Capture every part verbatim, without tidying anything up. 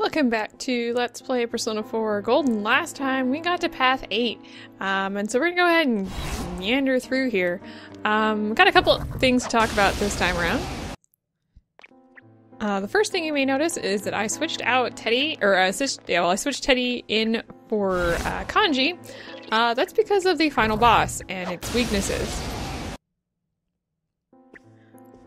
Welcome back to Let's Play Persona four Golden. Last time we got to path eight, um, and so we're gonna go ahead and meander through here. Um, got a couple of things to talk about this time around. Uh, the first thing you may notice is that I switched out Teddy, or uh, switched, yeah, well, I switched Teddy in for uh, Kanji. Uh, that's because of the final boss and its weaknesses.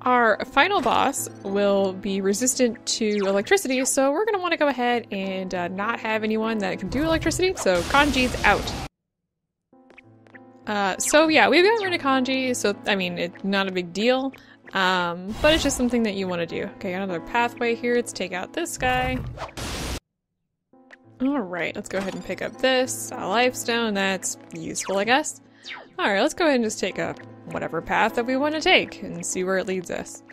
Our final boss will be resistant to electricity, so we're going to want to go ahead and uh, not have anyone that can do electricity, so Kanji's out. Uh, so yeah, we've gotten rid of Kanji, so I mean, it's not a big deal, um, but it's just something that you want to do. Okay, got another pathway here, let's take out this guy. Alright, let's go ahead and pick up this, a lifestone, that's useful I guess. Alright, let's go ahead and just take a whatever path that we want to take and see where it leads us.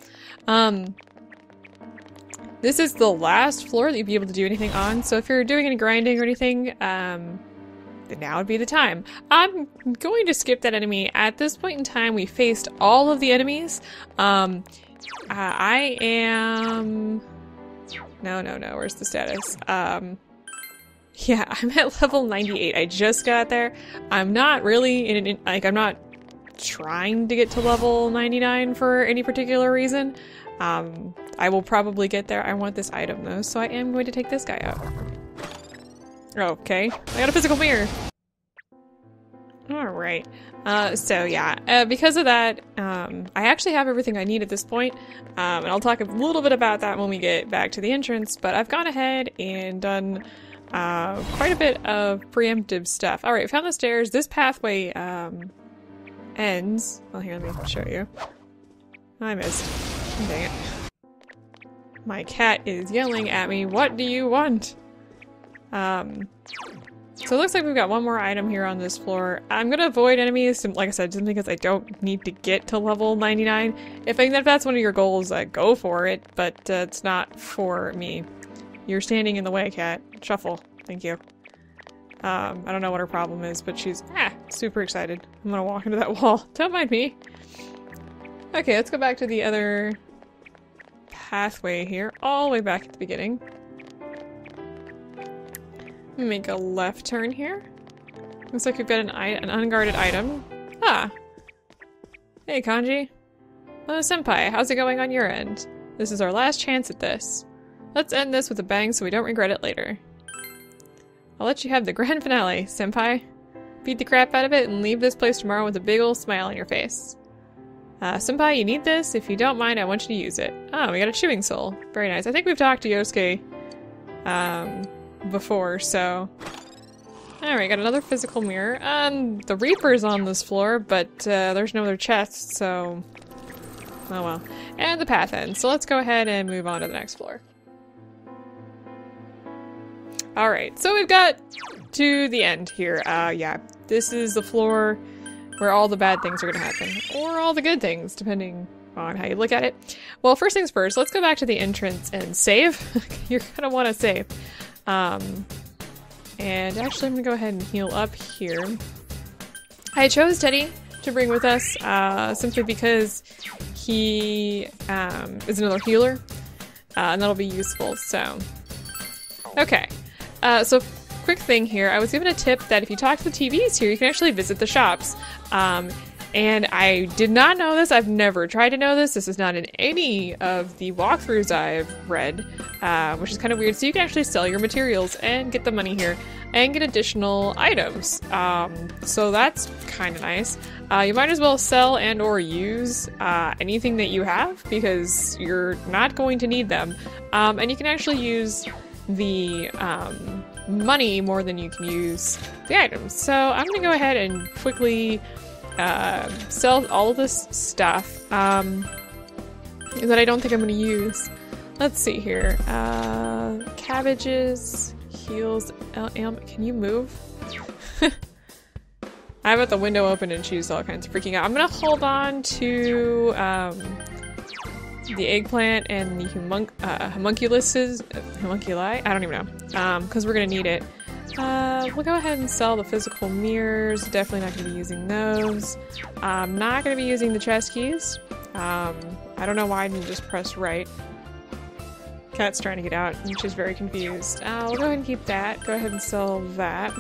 Um, this is the last floor that you'd be able to do anything on, so if you're doing any grinding or anything, um, now would be the time. I'm going to skip that enemy. At this point in time, we faced all of the enemies. Um, uh, I am... No, no, no, where's the status? Um... Yeah, I'm at level ninety-eight. I just got there. I'm not really in, in like I'm not trying to get to level ninety-nine for any particular reason. Um, I will probably get there. I want this item though, so I am going to take this guy out. Okay, I got a physical mirror. All right. Uh, so yeah, uh, because of that, um, I actually have everything I need at this point, um, and I'll talk a little bit about that when we get back to the entrance. But I've gone ahead and done. Uh, quite a bit of preemptive stuff. Alright, found the stairs. This pathway, um, ends. Well, here, let me show you. I missed. Dang it. My cat is yelling at me, what do you want? Um, so it looks like we've got one more item here on this floor. I'm gonna avoid enemies, like I said, just because I don't need to get to level ninety-nine. If, I, if that's one of your goals, uh, go for it, but uh, it's not for me. You're standing in the way, cat. Shuffle. Thank you. Um, I don't know what her problem is, but she's ah, super excited. I'm gonna walk into that wall. Don't mind me. Okay, let's go back to the other pathway here, all the way back at the beginning. Make a left turn here. Looks like we've got an, an unguarded item. Ah! Hey, Kanji. Hello, Senpai. How's it going on your end? This is our last chance at this. Let's end this with a bang so we don't regret it later. I'll let you have the grand finale, Senpai. Beat the crap out of it and leave this place tomorrow with a big ol' smile on your face. Uh, Senpai, you need this. If you don't mind, I want you to use it. Oh, we got a chewing soul. Very nice. I think we've talked to Yosuke um, before, so... Alright, got another physical mirror. Um, the Reaper's on this floor, but uh, there's no other chest, so... Oh well. And the path ends, so let's go ahead and move on to the next floor. Alright, so we've got to the end here. Uh, yeah, this is the floor where all the bad things are gonna happen. Or all the good things, depending on how you look at it. Well, first things first, let's go back to the entrance and save. You're gonna wanna save. Um, and actually, I'm gonna go ahead and heal up here. I chose Teddy to bring with us, uh, simply because he um, is another healer. Uh, and that'll be useful, so. Okay. Uh, so, quick thing here, I was given a tip that if you talk to the T Vs here, you can actually visit the shops. Um, and I did not know this, I've never tried to know this, this is not in any of the walkthroughs I've read, uh, which is kind of weird. So you can actually sell your materials and get the money here, and get additional items. Um, so that's kind of nice. Uh, you might as well sell and or use uh, anything that you have, because you're not going to need them. Um, and you can actually use the um, money more than you can use the items. So I'm gonna go ahead and quickly uh, sell all of this stuff um, that I don't think I'm gonna use. Let's see here, uh, cabbages, heels, uh, can you move? I have the window open and she's all kinds of freaking out. I'm gonna hold on to um, the eggplant and the humunc uh, homunculuses, uh, homunculi? I don't even know, because um, we're going to need it. Uh, we'll go ahead and sell the physical mirrors, definitely not going to be using those. I'm not going to be using the chest keys. Um, I don't know why I didn't just press right. cat's trying to get out and she's very confused. Uh, we'll go ahead and keep that. Go ahead and sell that.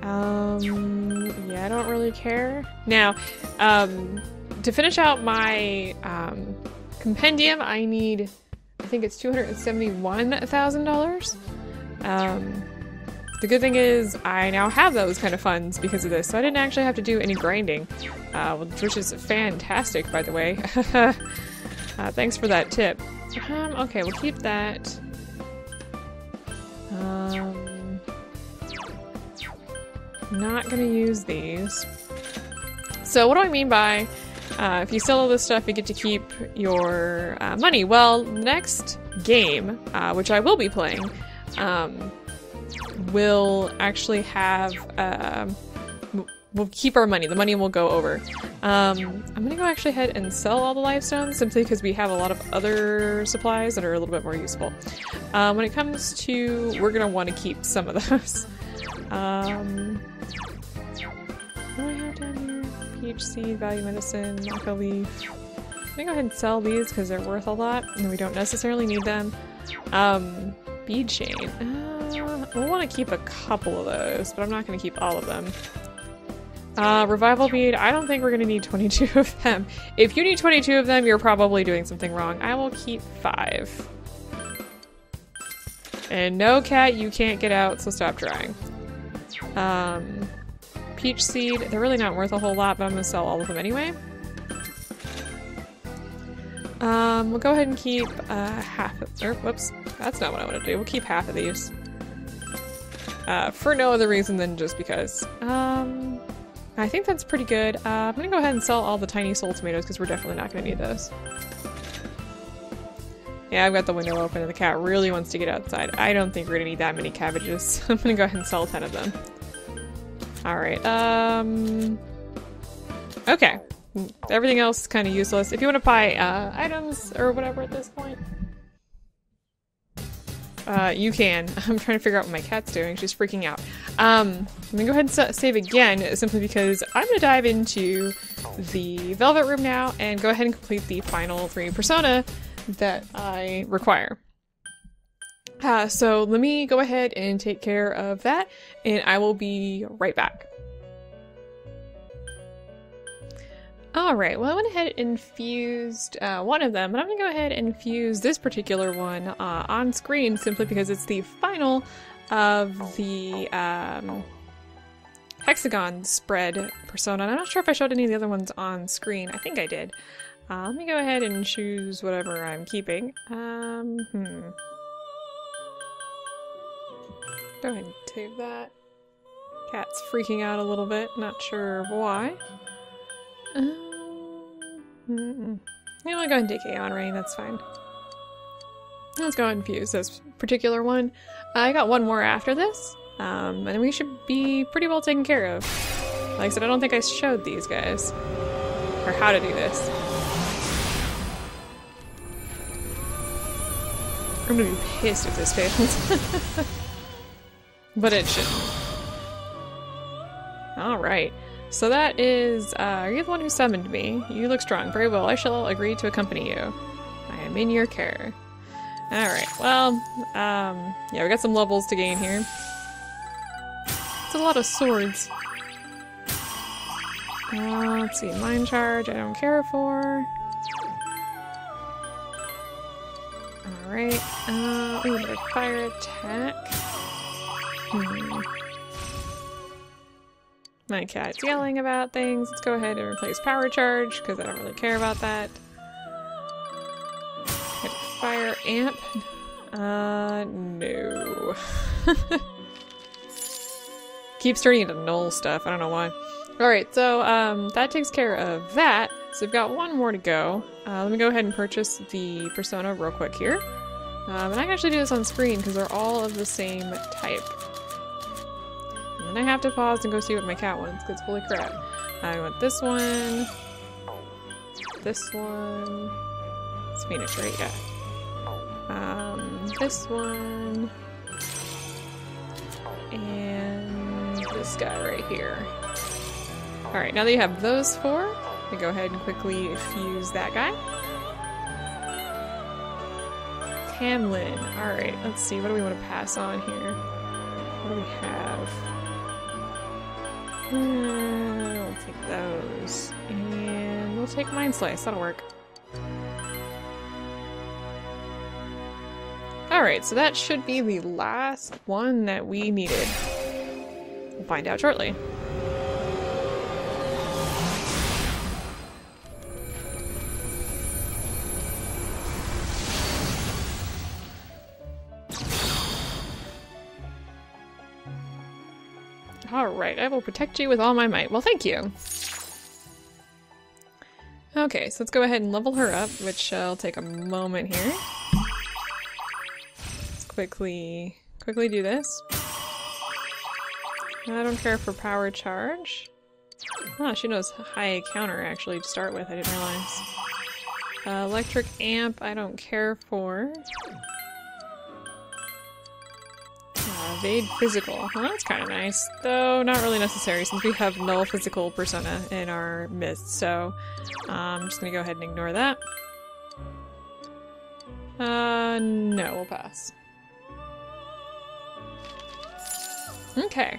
Um, yeah, I don't really care. Now, um, to finish out my um, compendium, I need, I think it's two hundred seventy-one thousand dollars. Um, the good thing is I now have those kind of funds because of this, so I didn't actually have to do any grinding, uh, which is fantastic, by the way. uh, thanks for that tip. Um, okay, we'll keep that. Um, not gonna use these. So what do I mean by uh, if you sell all this stuff, you get to keep your uh, money? Well, next game, uh, which I will be playing, um, will actually have, uh, we'll keep our money. The money will go over. Um, I'm gonna go actually ahead and sell all the livestones simply because we have a lot of other supplies that are a little bit more useful. Um, when it comes to, we're gonna want to keep some of those. Um, what do I have down here? P H C, value medicine, maca leaf. I'm gonna go ahead and sell these because they're worth a lot and we don't necessarily need them. Um, bead chain. Uh, we'll want to keep a couple of those, but I'm not gonna keep all of them. Uh, revival bead, I don't think we're gonna need twenty-two of them. If you need twenty-two of them, you're probably doing something wrong. I will keep five. And no, cat, you can't get out, so stop trying. Um, peach seed, they're really not worth a whole lot, but I'm gonna sell all of them anyway. Um, we'll go ahead and keep, uh, half of, or, whoops, that's not what I want to do. We'll keep half of these. Uh, for no other reason than just because. Um... I think that's pretty good. Uh, I'm gonna go ahead and sell all the tiny soul tomatoes because we're definitely not gonna need those. Yeah, I've got the window open and the cat really wants to get outside. I don't think we're gonna need that many cabbages. I'm gonna go ahead and sell ten of them. Alright, um... okay. Everything else is kind of useless. If you want to buy uh, items or whatever at this point, Uh, you can. I'm trying to figure out what my cat's doing. She's freaking out. Um, I'm gonna go ahead and save again, simply because I'm gonna dive into the Velvet Room now and go ahead and complete the final three persona that I require. Uh, so let me go ahead and take care of that, and I will be right back. Alright, well I went ahead and fused uh, one of them, but I'm going to go ahead and fuse this particular one uh, on screen simply because it's the final of the um, hexagon spread persona. And I'm not sure if I showed any of the other ones on screen. I think I did. Uh, let me go ahead and choose whatever I'm keeping. Um, hmm. Go ahead and save that. Cat's freaking out a little bit, not sure why. Um, mm-mm. You know, I'll go ahead and take Aeon Rain, that's fine. Let's go ahead and fuse this particular one. Uh, I got one more after this, um, and we should be pretty well taken care of. Like I said, I don't think I showed these guys, or how to do this. I'm gonna be pissed if this fails. But it shouldn't. Alright. So that is, uh, you're the one who summoned me. You look strong. Very well, I shall agree to accompany you. I am in your care. Alright, well, um, yeah, we got some levels to gain here. It's a lot of swords. Uh, let's see, Mind Charge, I don't care for. Alright, uh, ooh, another fire attack. Hmm. My cat's yelling about things. Let's go ahead and replace power charge because I don't really care about that. Fire amp. Uh, no. Keeps turning into null stuff. I don't know why. Alright, so um, that takes care of that. So we've got one more to go. Uh, let me go ahead and purchase the persona real quick here. Um, and I can actually do this on screen because they're all of the same type. And I have to pause and go see what my cat wants, because holy crap. I want this one, this one, it's Phoenix, right? Yeah. Um, this one, and this guy right here. Alright, now that you have those four, you go ahead and quickly fuse that guy. can win. Alright, let's see. What do we want to pass on here? What do we have? Uh, we'll take those. And we'll take Mind Slice. That'll work. Alright, so that should be the last one that we needed. We'll find out shortly. Alright, I will protect you with all my might. Well, thank you! Okay, so let's go ahead and level her up, which shall take a moment here. Let's quickly... quickly do this. I don't care for power charge. Oh, she knows high counter, actually, to start with. I didn't realize. Uh, electric amp, I don't care for. Evade physical. Well, that's kind of nice, though not really necessary since we have null physical persona in our midst, so um, I'm just gonna go ahead and ignore that. Uh, no, we'll pass. Okay.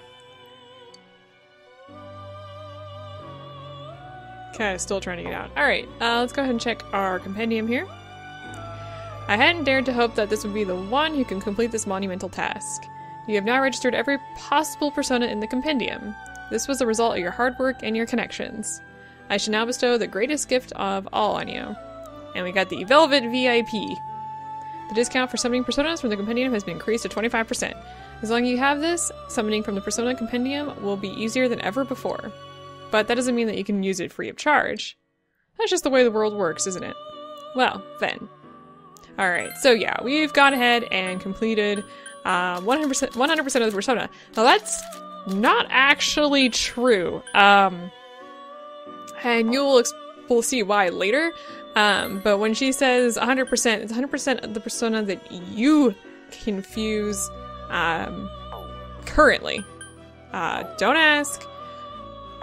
Okay, still trying to get out. Alright, uh, let's go ahead and check our compendium here. I hadn't dared to hope that this would be the one who can complete this monumental task. You have now registered every possible persona in the compendium. This was the result of your hard work and your connections. I shall now bestow the greatest gift of all on you. And we got the Velvet V I P. The discount for summoning personas from the compendium has been increased to twenty-five percent. As long as you have this, summoning from the persona compendium will be easier than ever before. But that doesn't mean that you can use it free of charge. That's just the way the world works, isn't it? Well, then. Alright, so yeah, we've gone ahead and completed Uh, one hundred percent of the persona. Now that's not actually true. Um, and you'll we'll see why later. Um, but when she says one hundred percent, it's one hundred percent of the persona that you confuse um, currently. Uh, don't ask.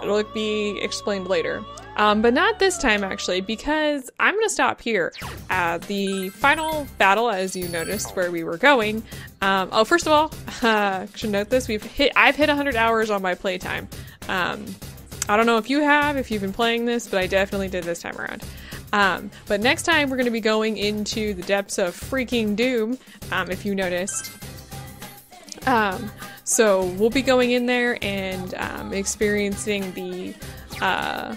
It'll be explained later. Um, but not this time, actually, because I'm going to stop here. Uh, the final battle, as you noticed, where we were going. Um, oh, first of all, uh, should note this: we've hit. I've hit one hundred hours on my playtime. Um, I don't know if you have, if you've been playing this, but I definitely did this time around. Um, but next time, we're going to be going into the depths of freaking doom. Um, if you noticed. Um, so we'll be going in there and um, experiencing the. Uh,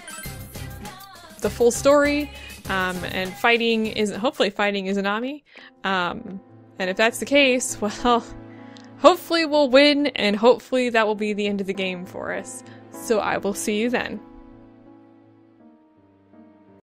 the full story, um, and fighting isn't, hopefully fighting Izanami, um, and if that's the case, well, hopefully we'll win, and hopefully that will be the end of the game for us, so I will see you then.